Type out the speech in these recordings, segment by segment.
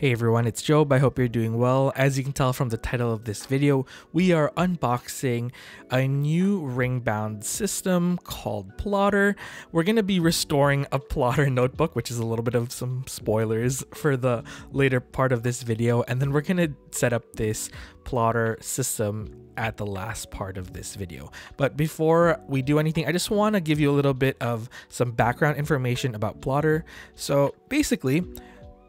Hey everyone, it's Job. I hope you're doing well. As you can tell from the title of this video, we are unboxing a new ring-bound system called Plotter. We're going to be restoring a Plotter notebook, which is a little bit of some spoilers for the later part of this video, and then we're going to set up this Plotter system at the last part of this video. But before we do anything, I just want to give you a little bit of some background information about Plotter. So basically,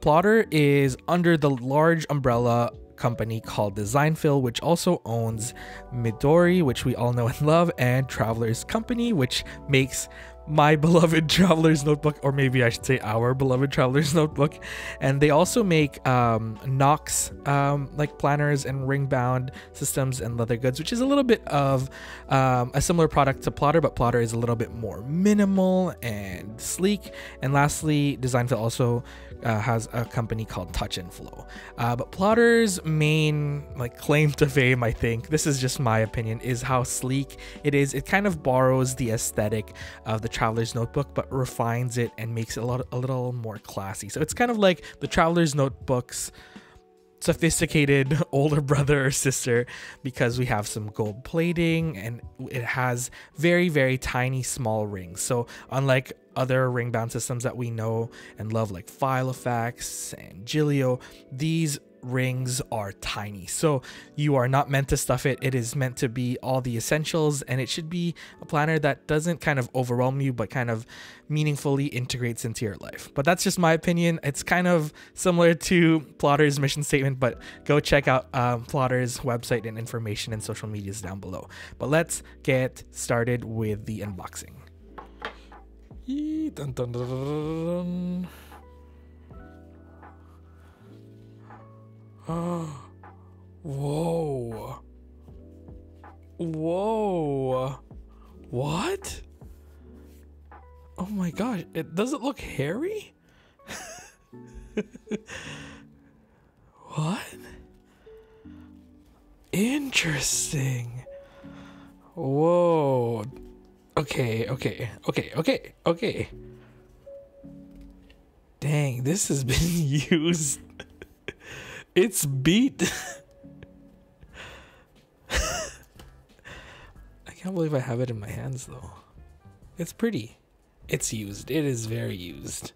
Plotter is under the large umbrella company called Design Phil, which also owns Midori, which we all know and love, and Traveler's Company, which makes my beloved Traveler's Notebook, or maybe I should say our beloved Traveler's Notebook. And they also make Nox like planners and ring-bound systems and leather goods, which is a little bit of a similar product to Plotter, but Plotter is a little bit more minimal and sleek. And lastly, Design Phil also has a company called Touch and Flow. But Plotter's main claim to fame, I think, this is just my opinion, is how sleek it is. It kind of borrows the aesthetic of the Traveler's Notebook, but refines it and makes it a little more classy. So it's kind of like the Traveler's Notebook's sophisticated older brother or sister, because we have some gold plating and it has very, very tiny small rings. So unlike other ring bound systems that we know and love, like Filofax and Giglio, these rings are tiny, so you are not meant to stuff it. It is meant to be all the essentials, and it should be a planner that doesn't kind of overwhelm you but kind of meaningfully integrates into your life. But that's just my opinion. It's kind of similar to Plotter's mission statement, but go check out Plotter's website and information and social medias down below. But let's get started with the unboxing. Dun, dun, dun, dun. Whoa. Whoa. What? Oh my gosh. It doesn't look hairy? What? Interesting. Whoa. Okay. Dang, this has been used. It's beat. I can't believe I have it in my hands though. It's pretty. It's used. It is very used.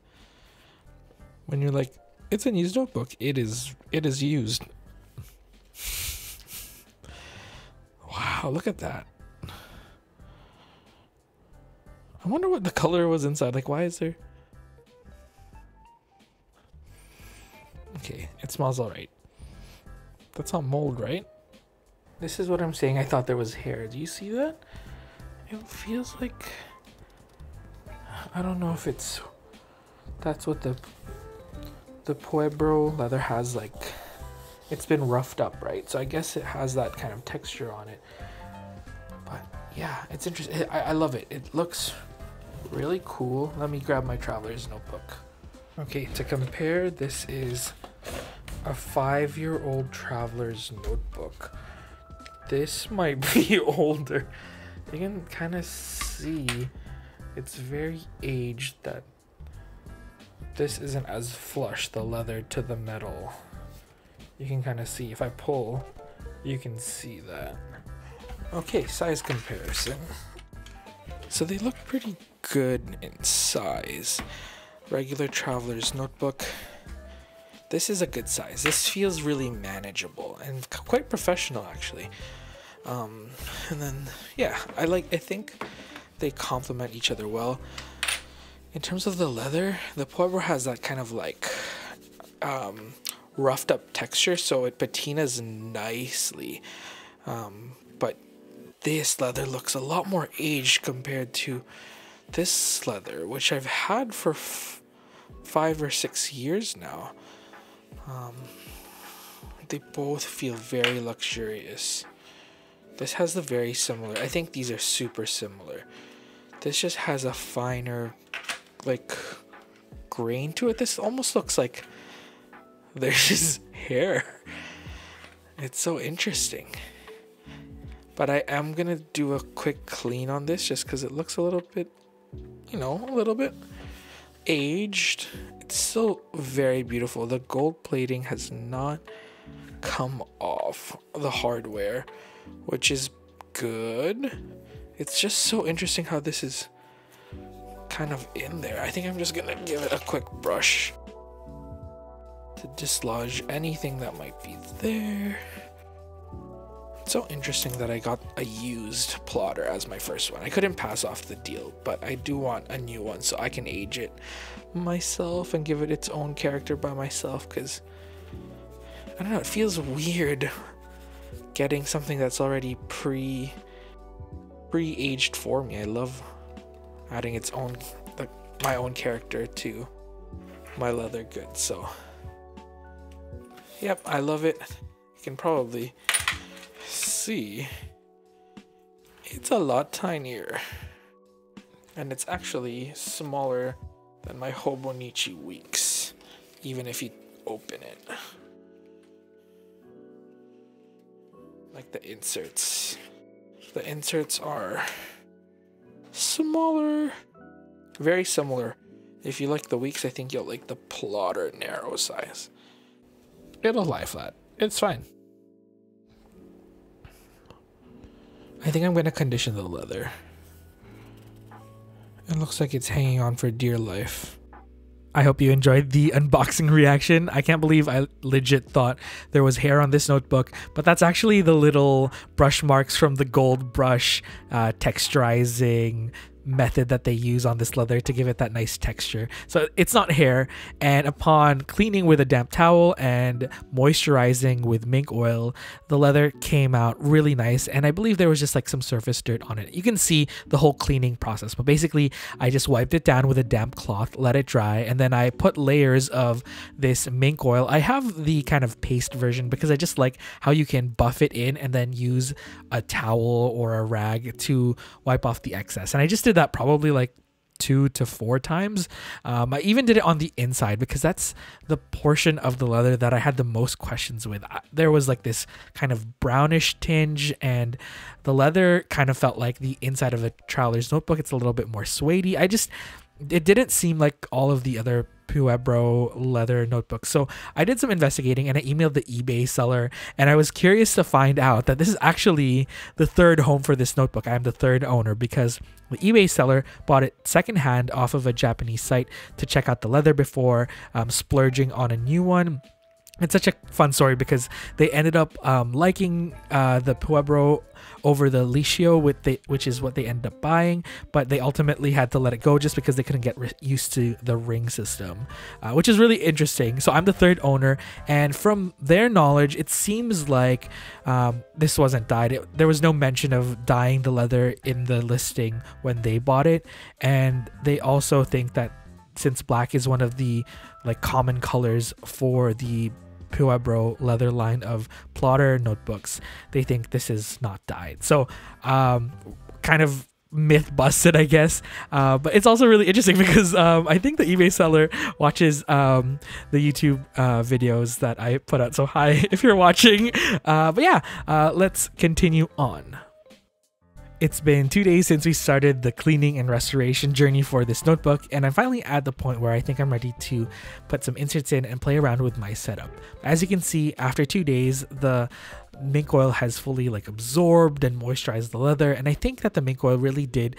When you're like, it's a used notebook, it is used. Wow, look at that. I wonder what the color was inside. Like, why is there? Okay, it smells all right. That's not mold, right? This is what I'm saying. I thought there was hair. Do you see that? It feels like, I don't know if it's, that's what the Pueblo leather has, like, it's been roughed up, right? So I guess it has that kind of texture on it. But yeah, it's interesting. I love it. It looks really cool. Let me grab my Traveler's Notebook. Okay, to compare, this is a 5-year-old Traveler's Notebook. This might be older. You can kind of see it's very aged, that this isn't as flush, the leather to the metal. You can kind of see, if I pull, you can see that. Okay, size comparison. So they look pretty good in size. Regular Traveler's Notebook, this is a good size. This feels really manageable and quite professional, actually. And then yeah, I think they complement each other well. In terms of the leather, the Pueblo has that kind of like roughed up texture, so it patinas nicely, but this leather looks a lot more aged compared to this leather, which I've had for 5 or 6 years now. They both feel very luxurious. This has the very similar, I think these are super similar. This just has a finer like grain to it. This almost looks like there's just hair. It's so interesting. But I am gonna do a quick clean on this just because it looks a little bit, you know, a little bit aged. It's still very beautiful. The gold plating has not come off the hardware, which is good. It's just so interesting how this is kind of in there. I think I'm just gonna give it a quick brush to dislodge anything that might be there. It's so interesting that I got a used plotter as my first one. I couldn't pass off the deal, but I do want a new one so I can age it myself and give it its own character by myself, because I don't know, it feels weird getting something that's already pre-aged for me. I love adding its own, like, my own character to my leather goods. So yep, I love it. You can probably see it's a lot tinier, and it's actually smaller than my Hobonichi Weeks, even if you open it, like the inserts are smaller. Very similar. If you like the Weeks, I think you'll like the Plotter narrow size. It'll lie flat, it's fine. I think I'm gonna condition the leather. It looks like it's hanging on for dear life. I hope you enjoyed the unboxing reaction. I can't believe I legit thought there was hair on this notebook, but that's actually the little brush marks from the gold brush texturizing method that they use on this leather to give it that nice texture. So it's not hair, and upon cleaning with a damp towel and moisturizing with mink oil, the leather came out really nice, and I believe there was just like some surface dirt on it. You can see the whole cleaning process, but basically I just wiped it down with a damp cloth, let it dry, and then I put layers of this mink oil. I have the kind of paste version because I just like how you can buff it in and then use a towel or a rag to wipe off the excess, and I just did that probably like 2 to 4 times. I even did it on the inside because that's the portion of the leather that I had the most questions with. There was like this kind of brownish tinge, and the leather kind of felt like the inside of a Traveler's Notebook. It's a little bit more suedey. It didn't seem like all of the other Pueblo leather notebooks. So I did some investigating, and I emailed the eBay seller, and I was curious to find out that this is actually the third home for this notebook. I am the third owner because the eBay seller bought it secondhand off of a Japanese site to check out the leather before splurging on a new one. It's such a fun story because they ended up liking the Pueblo over the Liscio, which is what they ended up buying, but they ultimately had to let it go just because they couldn't get used to the ring system, which is really interesting. So I'm the third owner, and from their knowledge, it seems like this wasn't dyed. There was no mention of dyeing the leather in the listing when they bought it, and they also think that since black is one of the like common colors for the Pueblo leather line of plotter notebooks, they think this is not dyed. So kind of myth busted, I guess, but it's also really interesting because I think the eBay seller watches the YouTube videos that I put out, so hi if you're watching. But yeah, let's continue on. It's been 2 days since we started the cleaning and restoration journey for this notebook, and I'm finally at the point where I think I'm ready to put some inserts in and play around with my setup. As you can see, after 2 days, the mink oil has fully like absorbed and moisturized the leather, and I think that the mink oil really did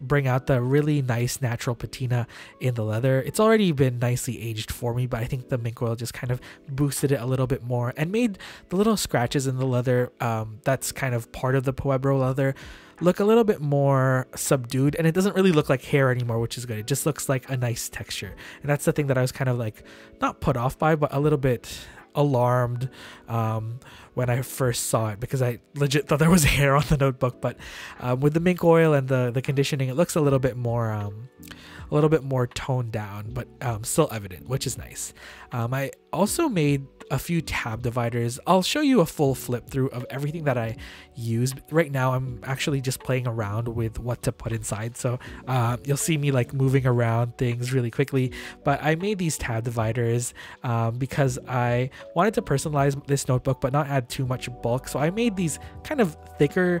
bring out the really nice natural patina in the leather. It's already been nicely aged for me, but I think the mink oil just kind of boosted it a little bit more and made the little scratches in the leather that's kind of part of the Pueblo leather look a little bit more subdued, and it doesn't really look like hair anymore, which is good. It just looks like a nice texture, and that's the thing that I was kind of like not put off by, but a little bit alarmed when I first saw it, because I legit thought there was hair on the notebook. But with the mink oil and the conditioning, it looks a little bit more toned down, but still evident, which is nice. I also made a few tab dividers. I'll show you a full flip through of everything that I used. Right now I'm actually just playing around with what to put inside, so you'll see me like moving around things really quickly. But I made these tab dividers because I wanted to personalize this notebook but not add too much bulk, so I made these kind of thicker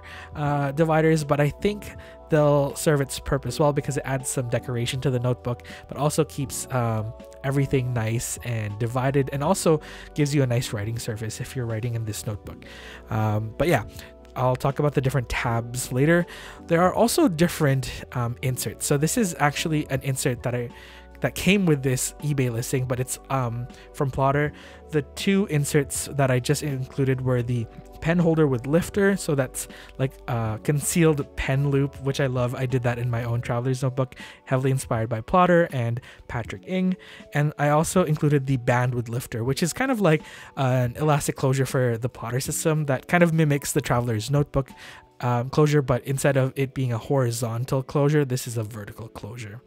dividers, but I think they'll serve its purpose well because it adds some decoration to the notebook, but also keeps everything nice and divided, and also gives you a nice writing surface if you're writing in this notebook. But yeah, I'll talk about the different tabs later. There are also different inserts. So this is actually an insert that that came with this eBay listing, but it's from Plotter. The two inserts that I just included were the pen holder with lifter, so that's like a concealed pen loop, which I love. I did that in my own Traveler's Notebook, heavily inspired by Plotter and Patrick Ng. And I also included the band with lifter, which is kind of like an elastic closure for the Plotter system that kind of mimics the Traveler's Notebook closure, but instead of it being a horizontal closure, this is a vertical closure.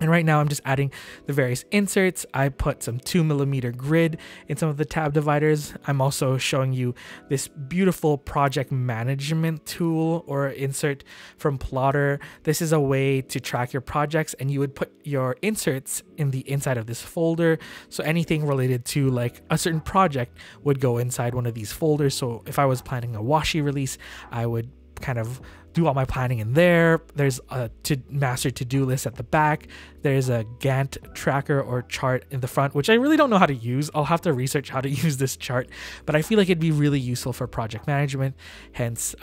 And right now I'm just adding the various inserts. I put some 2mm grid in some of the tab dividers. I'm also showing you this beautiful project management tool or insert from Plotter. This is a way to track your projects, and you would put your inserts in the inside of this folder. So anything related to like a certain project would go inside one of these folders. So if I was planning a washi release, I would kind of do all my planning in there. There's a master to-do list at the back. There's a Gantt tracker or chart in the front, which I really don't know how to use. I'll have to research how to use this chart, but I feel like it'd be really useful for project management, hence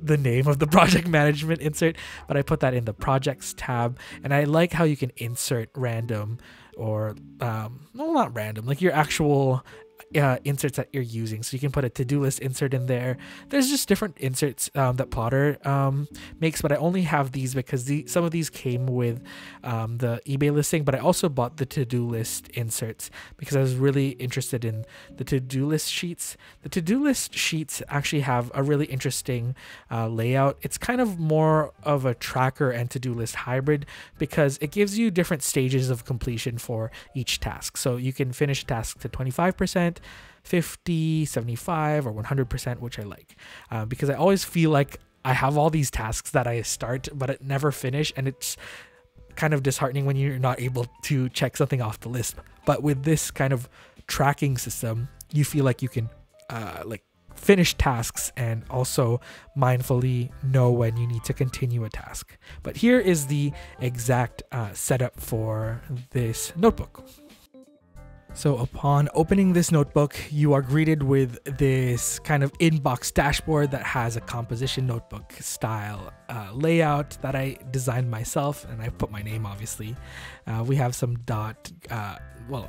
the name of the project management insert. But I put that in the projects tab, and I like how you can insert random or, well, not random, like your actual inserts that you're using. So you can put a to-do list insert in there. There's just different inserts that Plotter makes, but I only have these because some of these came with the eBay listing, but I also bought the to-do list inserts because I was really interested in the to-do list sheets. The to-do list sheets actually have a really interesting layout. It's kind of more of a tracker and to-do list hybrid because it gives you different stages of completion for each task. So you can finish a task to 25%, 50, 75, or 100%, which I like because I always feel like I have all these tasks that I start but it never finish, and it's kind of disheartening when you're not able to check something off the list. But with this kind of tracking system, you feel like you can like finish tasks and also mindfully know when you need to continue a task. But here is the exact setup for this notebook. So upon opening this notebook, you are greeted with this kind of inbox dashboard that has a composition notebook style layout that I designed myself, and I put my name obviously. We have some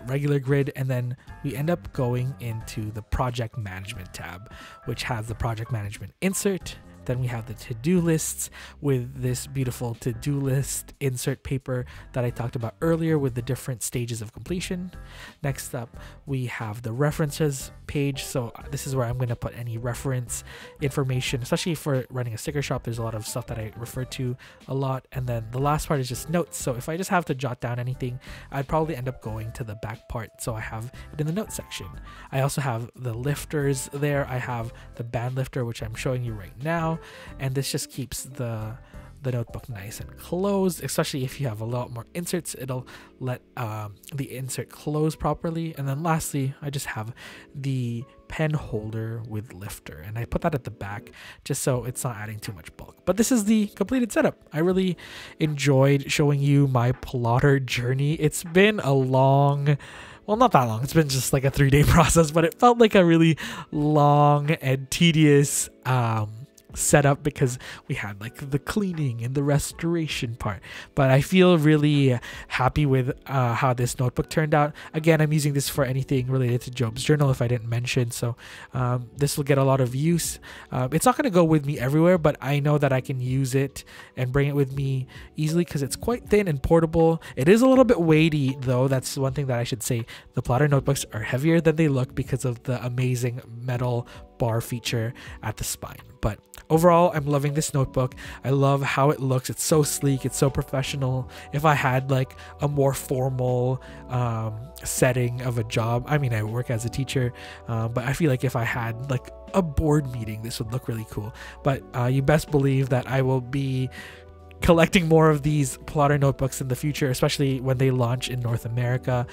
regular grid, and then we end up going into the project management tab, which has the project management insert. Then we have the to-do lists with this beautiful to-do list insert paper that I talked about earlier with the different stages of completion. Next up, we have the references page. So this is where I'm going to put any reference information, especially for running a sticker shop. There's a lot of stuff that I refer to a lot. And then the last part is just notes. So if I just have to jot down anything, I'd probably end up going to the back part. So I have it in the notes section. I also have the lifters there. I have the band lifter, which I'm showing you right now. And this just keeps the notebook nice and closed, especially if you have a lot more inserts. It'll let the insert close properly. And then lastly, I just have the pen holder with lifter, and I put that at the back just so it's not adding too much bulk. But this is the completed setup. I really enjoyed showing you my Plotter journey. It's been a long, well, not that long. It's been just like a 3-day process, but it felt like a really long and tedious set up because we had like the cleaning and the restoration part. But I feel really happy with how this notebook turned out. Again, I'm using this for anything related to Job's journal, if I didn't mention, so this will get a lot of use. It's not going to go with me everywhere, but I know that I can use it and bring it with me easily because it's quite thin and portable. It is a little bit weighty though. That's one thing that I should say. The Plotter notebooks are heavier than they look because of the amazing metal bar feature at the spine. But overall, I'm loving this notebook. I love how it looks. It's so sleek, it's so professional. If I had like a more formal setting of a job, I mean, I work as a teacher, but I feel like if I had like a board meeting, this would look really cool. But you best believe that I will be collecting more of these plotter notebooks in the future, especially when they launch in North America,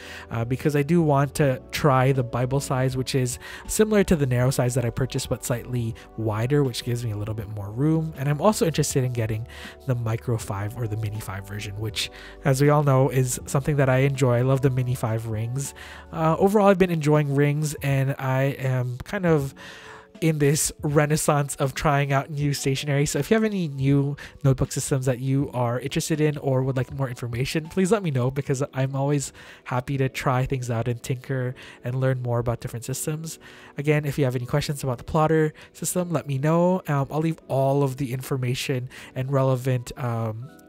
because I do want to try the Bible size, which is similar to the narrow size that I purchased but slightly wider, which gives me a little bit more room. And I'm also interested in getting the micro 5 or the mini 5 version, which, as we all know, is something that I enjoy. I love the mini 5 rings. Overall, I've been enjoying rings, and I am kind of in this renaissance of trying out new stationery. So if you have any new notebook systems that you are interested in or would like more information, please let me know, because I'm always happy to try things out and tinker and learn more about different systems. Again, if you have any questions about the plotter system, let me know. I'll leave all of the information and relevant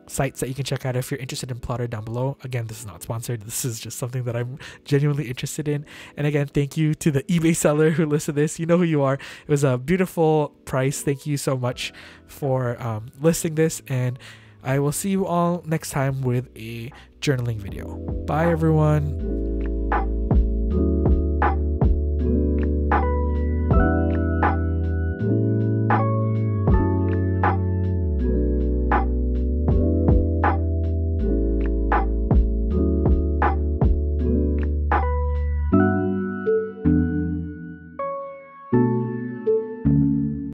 sites that you can check out if you're interested in plotter down below. Again, this is not sponsored. This is just something that I'm genuinely interested in. And again, thank you to the eBay seller who listed this. You know who you are. It was a beautiful price. Thank you so much for listing this, and I will see you all next time with a journaling video. Bye everyone.